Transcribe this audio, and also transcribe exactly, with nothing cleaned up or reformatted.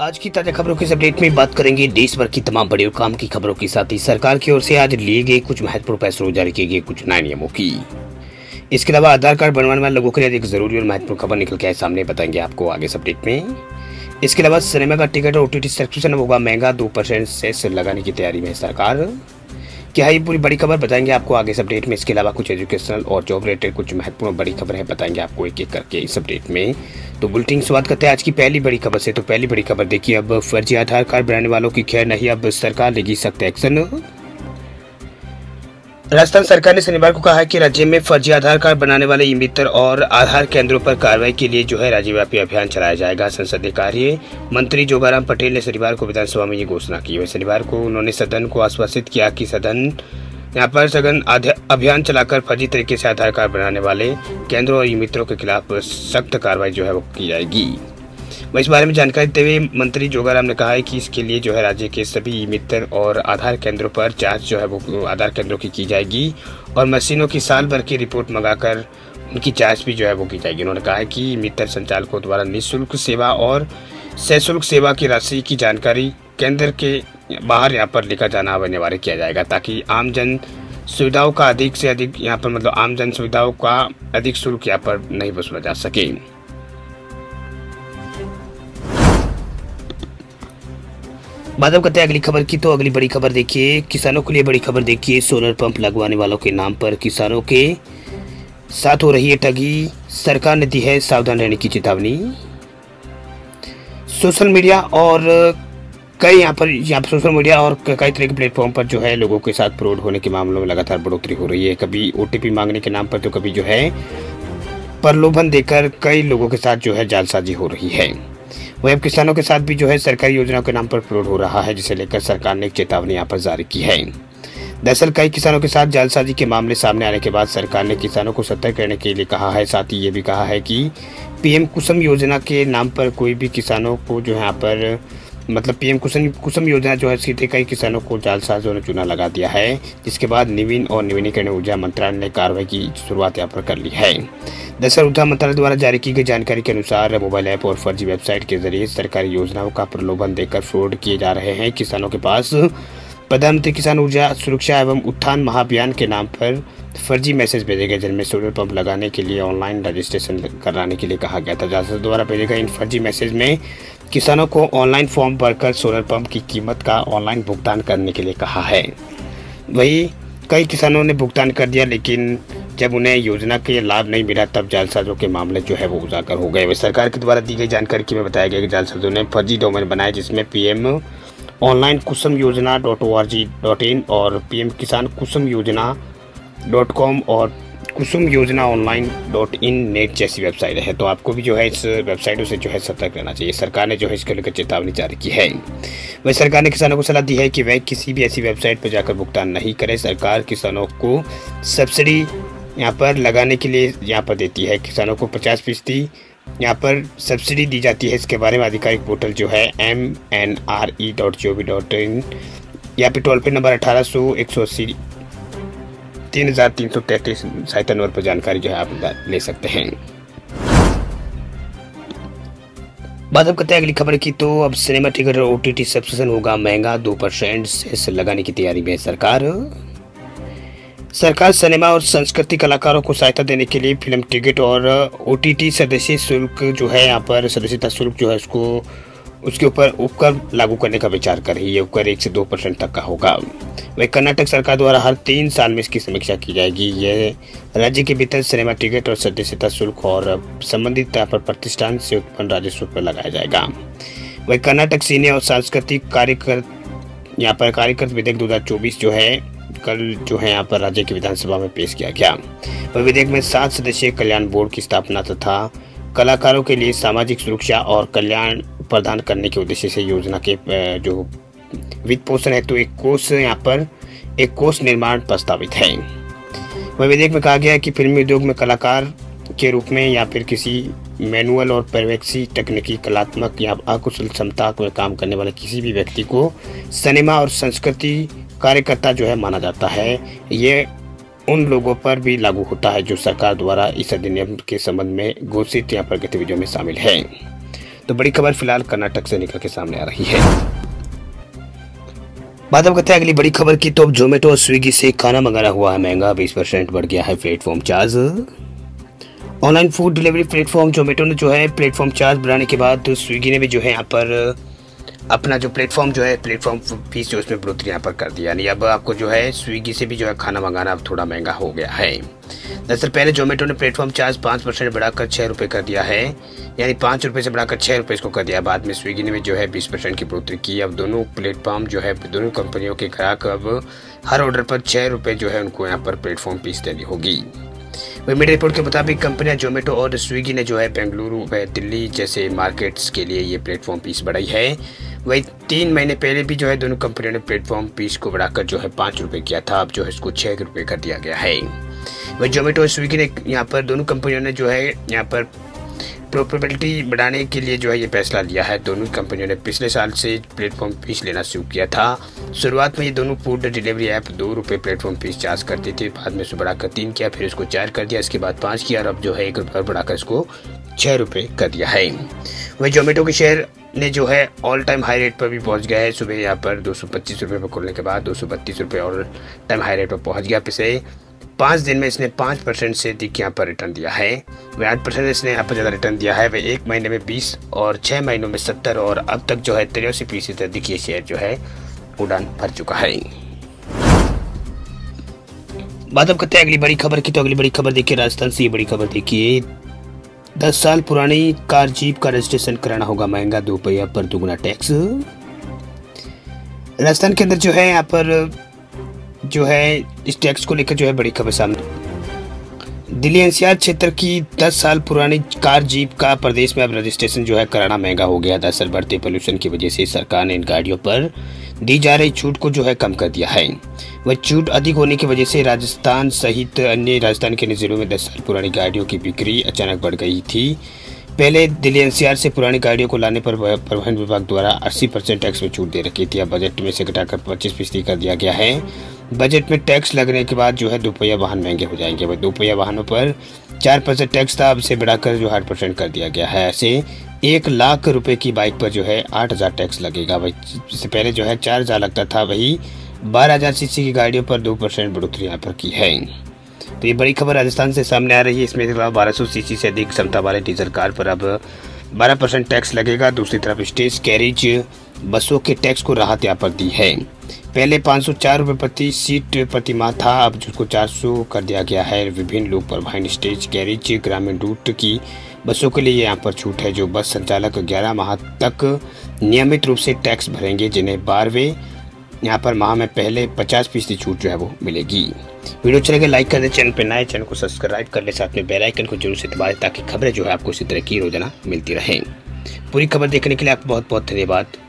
आज की ताजा खबरों के अपडेट में बात करेंगे देश भर की तमाम बड़े और काम की खबरों के साथ ही सरकार की ओर से आज लिए गए कुछ महत्वपूर्ण फैसलों, जारी किए गए कुछ नए नियमों की। इसके अलावा आधार कार्ड बनवाने वाले लोगों के लिए एक जरूरी और महत्वपूर्ण खबर निकल के आए सामने, बताएंगे आपको आगे इस अपडेट में। इसके अलावा सिनेमा का टिकट और ओटीटी सब्सक्रिप्शन होगा महंगा, दो परसेंट सेस लगाने की तैयारी में है सरकार। क्या है ये पूरी बड़ी खबर, बताएंगे आपको आगे इस अपडेट में। इसके अलावा कुछ एजुकेशनल और जॉब रिलेटेड कुछ महत्वपूर्ण बड़ी खबर है, बताएंगे आपको एक एक करके इस अपडेट में। तो बुलेटिन शुरुआत करते हैं आज की पहली बड़ी खबर से। तो पहली बड़ी खबर देखिए, अब फर्जी आधार कार्ड बनाने वालों की खैर नहीं, अब सरकार लेगी सख्त एक्शन। राजस्थान सरकार ने शनिवार को कहा है कि राज्य में फर्जी आधार कार्ड बनाने वाले ई मित्र और आधार केंद्रों पर कार्रवाई के लिए जो है राज्यव्यापी अभियान चलाया जाएगा। संसदीय कार्य मंत्री जोगाराम पटेल ने शनिवार को विधानसभा में ये घोषणा की है। शनिवार को उन्होंने सदन को आश्वासित किया कि सदन यहाँ पर सघन अभियान चलाकर फर्जी तरीके से आधार कार्ड बनाने वाले केंद्रों और ई मित्रों के खिलाफ सख्त कार्रवाई जो है वो की जाएगी। वह इस बारे में जानकारी देते हुए मंत्री जोगाराम ने कहा है कि इसके लिए जो है राज्य के सभी मित्र और आधार केंद्रों पर जांच जो है वो आधार केंद्रों की की जाएगी और मशीनों की साल भर की रिपोर्ट मंगाकर उनकी जांच भी जो है वो की जाएगी। उन्होंने कहा है कि मित्र संचालकों द्वारा निःशुल्क सेवा और सशुल्क सेवा की राशि की जानकारी केंद्र के बाहर यहाँ पर लिखा जाना अनिवार्य किया जाएगा, ताकि आम जन सुविधाओं का अधिक से अधिक यहाँ पर मतलब आम जन सुविधाओं का अधिक शुल्क यहाँ पर नहीं वसूला जा सके। बात अब करते हैं अगली खबर की। तो अगली बड़ी खबर देखिए, किसानों के लिए बड़ी खबर देखिए, सोलर पंप लगवाने वालों के नाम पर किसानों के साथ हो रही है ठगी, सरकार ने दी है सावधान रहने की चेतावनी। सोशल मीडिया और कई यहाँ पर यहाँ पर सोशल मीडिया और कई तरह के प्लेटफॉर्म पर जो है लोगों के साथ फ्रॉड होने के मामलों में लगातार बढ़ोतरी हो रही है। कभी ओटीपी मांगने के नाम पर तो कभी जो है प्रलोभन देकर कई लोगों के साथ जो है जालसाजी हो रही है। वह किसानों के साथ भी जो है सरकारी योजनाओं के नाम पर फ्रॉड हो रहा है, जिसे लेकर सरकार ने एक चेतावनी यहाँ पर जारी की है। दरअसल कई किसानों के साथ जालसाजी के मामले सामने आने के बाद सरकार ने किसानों को सतर्क रहने के लिए कहा है। साथ ही ये भी कहा है कि पीएम कुसुम योजना के नाम पर कोई भी किसानों को जो है यहाँ पर मतलब पीएम कुसुम कुसुम योजना जो है सीधे कई किसानों को जालसाजों ने चूना लगा दिया है, जिसके बाद नवीन और नवीनीकरण ऊर्जा मंत्रालय ने कार्रवाई की शुरुआत यहाँ पर कर ली है। दरअसल ऊर्जा मंत्रालय द्वारा जारी की गई जानकारी के अनुसार मोबाइल ऐप और फर्जी वेबसाइट के जरिए सरकारी योजनाओं का प्रलोभन देकर फ्रॉड किए जा रहे हैं। किसानों के पास प्रधानमंत्री किसान ऊर्जा सुरक्षा एवं उत्थान महाअभियान के नाम पर फर्जी मैसेज भेजे गए, जिनमें सोलर पंप लगाने के लिए ऑनलाइन रजिस्ट्रेशन कराने के लिए कहा गया था। जालसाजों द्वारा भेजे गए इन फर्जी मैसेज में किसानों को ऑनलाइन फॉर्म भरकर सोलर पंप की कीमत का ऑनलाइन भुगतान करने के लिए कहा है। वहीं कई किसानों ने भुगतान कर दिया, लेकिन जब उन्हें योजना के लाभ नहीं मिला तब जालसाजों के मामले जो है वो उजागर हो गए। वह सरकार के द्वारा दी गई जानकारी में बताया गया कि जालसाजों ने फर्जी डोमेन बनाए, जिसमें पीएम ऑनलाइन कुसुम योजना dot O R G dot in और पीएम किसान कुसुम योजना डॉट कॉम और कुसुम योजना ऑनलाइन डॉट इन नेट जैसी वेबसाइट है। तो आपको भी जो है इस वेबसाइटों से जो है सतर्क रहना चाहिए। सरकार ने जो है इसके लेकर चेतावनी जारी की है। वह सरकार ने किसानों को सलाह दी है कि वह किसी भी ऐसी वेबसाइट पर जाकर भुगतान नहीं करें। सरकार किसानों को सब्सिडी यहाँ पर लगाने के लिए यहाँ पर देती है। किसानों को पचास फीसदी यहाँ पर सब्सिडी दी जाती है। इसके बारे में आधिकारिक पोर्टल जो है MNRE dot G O V dot in या फिर टोल फ्री नंबर अठारह सौ एक सौ अस्सी तीन हज़ार तीन सौ तैंतीस सहायता नंबर पर जानकारी जो है आप ले सकते हैं। बात अब करते हैं अगली खबर की। तो अब सिनेमा टिकट और ओटीटी सब्सक्रिप्शन होगा महंगा, दो परसेंट सेस लगाने की तैयारी में है सरकार। सरकार सिनेमा और संस्कृति कलाकारों को सहायता देने के लिए फिल्म टिकट और ओटीटी सदस्य शुल्क जो है यहाँ पर सदस्यता शुल्क जो है उसको उसके ऊपर उपकर लागू करने का विचार कर रही है। उपकर एक से दो परसेंट तक का होगा। वह कर्नाटक सरकार द्वारा हर तीन साल में इसकी समीक्षा की जाएगी। यह राज्य के भीतर सिनेमा टिकट और सदस्यता शुल्क और संबंधित पर प्रतिष्ठान से उत्पन्न राजस्व पर लगाया जाएगा। वह कर्नाटक सिने और सांस्कृतिक कार्यक्रम यहाँ पर कार्यक्रम विधेयक दो हज़ार चौबीस जो है कल जो है यहाँ पर राज्य की विधानसभा में पेश किया गया। वह विधेयक में सात सदस्यीय कल्याण बोर्ड की स्थापना तथा कलाकारों के लिए सामाजिक सुरक्षा और कल्याण प्रदान करने के उद्देश्य से योजना के जो वित्त पोषण है तो एक कोष यहाँ पर एक कोष निर्माण प्रस्तावित है। वह विधेयक में कहा गया है कि फिल्मी उद्योग में कलाकार के रूप में या फिर किसी मैनुअल और पर्यवेक्षी तकनीकी कलात्मक या अकुशल क्षमता में काम करने वाले किसी भी व्यक्ति को सिनेमा और संस्कृति कार्यकर्ता जो है माना जाता है। ये उन लोगों पर भी लागू होता है जो सरकार द्वारा इस अधिनियम के संबंध में घोषित यहाँ पर गतिविधियों में शामिल है। तो बड़ी खबर फिलहाल कर्नाटक से निकल के सामने आ रही है। बात हम करते हैं अगली बड़ी खबर की, तो अब जोमेटो और स्विगी से खाना मंगाना हुआ है महंगा, बीस परसेंट बढ़ गया है platform charge. Online food delivery platform Zomato ने जो है प्लेटफॉर्म चार्ज बढ़ाने के बाद तो स्विगी ने भी जो है यहाँ पर अपना जो प्लेटफॉर्म जो है प्लेटफॉर्म फीस जो उसमें बढ़ोतरी यहाँ पर कर दी, यानी अब आपको जो है स्विगी से भी जो है खाना मंगाना अब थोड़ा महंगा हो गया है। दरअसल पहले जोमेटो ने प्लेटफॉर्म चार्ज पाँच परसेंट बढ़ाकर छः रुपये कर दिया है, यानी पाँच रुपये से बढ़ाकर छः रुपये इसको कर दिया। बाद में स्विगी ने भी जो है बीस परसेंट की बढ़ोतरी की। अब दोनों प्लेटफॉर्म जो है दोनों कंपनियों के ग्राहक अब हर ऑर्डर पर छः रुपये जो है उनको यहाँ पर प्लेटफॉर्म फीस देनी होगी। वही मीडिया रिपोर्ट के मुताबिक कंपनियां जोमेटो और स्विगी ने जो है बेंगलुरु व दिल्ली जैसे मार्केट्स के लिए ये प्लेटफॉर्म फीस बढ़ाई है। वही तीन महीने पहले भी जो है दोनों कंपनियों ने प्लेटफॉर्म फीस को बढ़ाकर जो है पाँच रुपये किया था, अब जो है इसको छः रुपये कर दिया गया है। वही जोमेटो और स्विगी ने यहाँ पर दोनों कंपनियों ने जो है यहाँ पर प्रॉफिटेबिलिटी बढ़ाने के लिए जो है ये फैसला लिया है। दोनों कंपनियों ने पिछले साल से प्लेटफॉर्म फीस लेना शुरू किया था। शुरुआत में ये दोनों फूड डिलीवरी ऐप दो रुपये प्लेटफॉर्म फीस चार्ज करते थे, बाद में इसको बढ़ाकर तीन किया, फिर इसको चार कर दिया, इसके बाद पाँच किया और अब जो है एक रुपये बढ़ाकर इसको छः रुपये कर दिया है। वही जोमेटो के शेयर ने जो है ऑल टाइम हाई रेट पर भी पहुंच गया है। सुबह यहाँ पर दो सौ पच्चीस रुपये पर खोलने के बाद दो सौ बत्तीस रुपये ऑल टाइम हाई रेट पर पहुँच गया। पिछले पाँच दिन में इसने पाँच परसेंट से अधिक यहाँ पर रिटर्न दिया है। वह आठ परसेंट इसने यहाँ पर ज़्यादा रिटर्न दिया है। वह एक महीने में बीस और छः महीनों में सत्तर और अब तक जो है तिरासी फीसद अधिक ये शेयर जो है उड़ान भर चुका है। बात अब करते हैं अगली बड़ी खबर की, तो अगली बड़ी खबर देखिए राजस्थान से। ये बड़ी खबर देखिए, दस साल पुरानी कार जीप का रजिस्ट्रेशन कराना होगा महंगा, दोपहिया पर दोगुना टैक्स। राजस्थान के अंदर जो है यहाँ पर जो है इस टैक्स को लेकर जो है बड़ी खबर सामने। दिल्ली एनसीआर क्षेत्र की दस साल पुरानी कार जीप का प्रदेश में अब रजिस्ट्रेशन जो है कराना महंगा हो गया। दरअसल बढ़ते पोल्यूशन की वजह से सरकार ने इन गाड़ियों पर दी जा रही छूट को जो है कम कर दिया है। वह छूट अधिक होने की वजह से राजस्थान सहित अन्य राजस्थान के अन्य जिलों में दस साल पुरानी गाड़ियों की बिक्री अचानक बढ़ गई थी। पहले दिल्ली एनसीआर से पुरानी गाड़ियों को लाने पर परिवहन विभाग द्वारा अस्सी परसेंट टैक्स में छूट दे रखी थी, अब बजट में से घटाकर पच्चीस फीसदी कर दिया गया है। बजट में टैक्स लगने के बाद जो है दोपहिया वाहन महंगे हो जाएंगे। वह दोपहिया वाहनों पर चार परसेंट टैक्स था, अब इसे बढ़ाकर जो आठ परसेंट कर दिया गया है। ऐसे एक लाख रुपए की बाइक पर जो है आठ हज़ार टैक्स लगेगा। वही इससे पहले जो है चार हज़ार लगता था, वही बारह हज़ार सी सी की गाड़ियों पर दो परसेंट बढ़ोतरी यहाँ पर की है। तो ये बड़ी खबर राजस्थान से सामने आ रही है। इसमें अलावा बारह सौ सीसी से अधिक क्षमता वाले डीजल कार पर अब बारह परसेंट टैक्स लगेगा। दूसरी तरफ स्टेज कैरिज बसों के टैक्स को राहत यहाँ पर दी है। पहले पाँच सौ चार रुपये प्रति सीट प्रति माह था, अब जिसको चार सौ कर दिया गया है। विभिन्न लोक परिवहन स्टेज कैरिज ग्रामीण रूट की बसों के लिए यहाँ पर छूट है। जो बस संचालक ग्यारह माह तक नियमित रूप से टैक्स भरेंगे, जिन्हें बारहवें यहाँ पर माह में पहले पचास फीसदी छूट जो है वो मिलेगी। वीडियो अच्छा लगे लाइक कर दें, चैनल पर नए चैनल को सब्सक्राइब कर लें, साथ में बेल आइकन को जरूर से दबा दें ताकि खबरें जो है आपको इसी तरह की रोजाना मिलती रहें। पूरी खबर देखने के लिए आपको बहुत बहुत धन्यवाद।